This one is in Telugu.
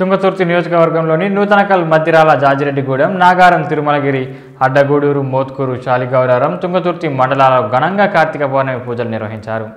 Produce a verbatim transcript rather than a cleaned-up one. తుంగతుర్తి నియోజకవర్గంలోని నూతనకల్ మద్దిరాల జాజిరెడ్డిగూడెం నాగారం తిరుమలగిరి అడ్డగూడూరు మోత్కూరు చాలిగౌరారం తుంగతుర్తి మండలాల్లో ఘనంగా కార్తీక పౌర్ణమి పూజలు నిర్వహించారు.